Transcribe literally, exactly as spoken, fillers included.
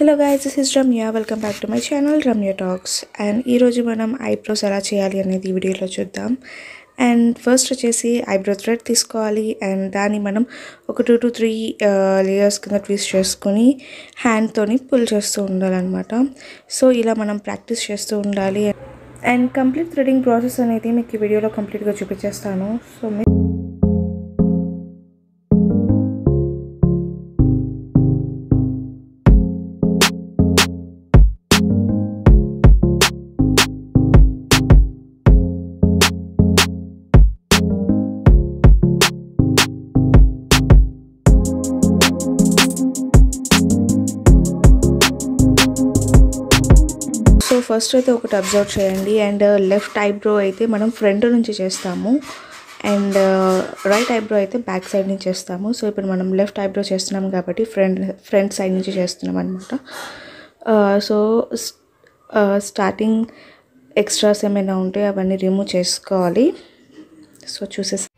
Hello guys, this is Ramya. Welcome back to my channel Ramya talks. And ఈరోజు మనం eyebrows ఎలా చేయాలి అనేది వీడియోలో చూద్దాం. అండ్ ఫస్ట్ వచ్చేసి ఐబ్రో థ్రెడ్ తీసుకోవాలి. అండ్ దాన్ని మనం ఒక టూ టు త్రీ లేయర్స్ కింద ట్విస్ట్ చేసుకుని హ్యాండ్తోని పుల్ చేస్తూ ఉండాలన్నమాట. సో ఇలా మనం ప్రాక్టీస్ చేస్తూ ఉండాలి. అండ్ కంప్లీట్ థ్రెడింగ్ ప్రాసెస్ అనేది మీకు ఈ వీడియోలో కంప్లీట్గా చూపించేస్తాను. సో ఫస్ట్ అయితే ఒకటి అబ్జర్వ్ చేయండి. అండ్ లెఫ్ట్ ఐబ్రో అయితే మనం ఫ్రంట్ నుంచి చేస్తాము, అండ్ రైట్ ఐబ్రో అయితే బ్యాక్ సైడ్ నుంచి చేస్తాము. సో ఇప్పుడు మనం లెఫ్ట్ ఐబ్రో చేస్తున్నాం కాబట్టి ఫ్రంట్ ఫ్రంట్ సైడ్ నుంచి చేస్తున్నాం అనమాట. సో స్టార్టింగ్ ఎక్స్ట్రాస్ ఏమైనా ఉంటే అవన్నీ రిమూవ్ చేసుకోవాలి. సో చూసేసి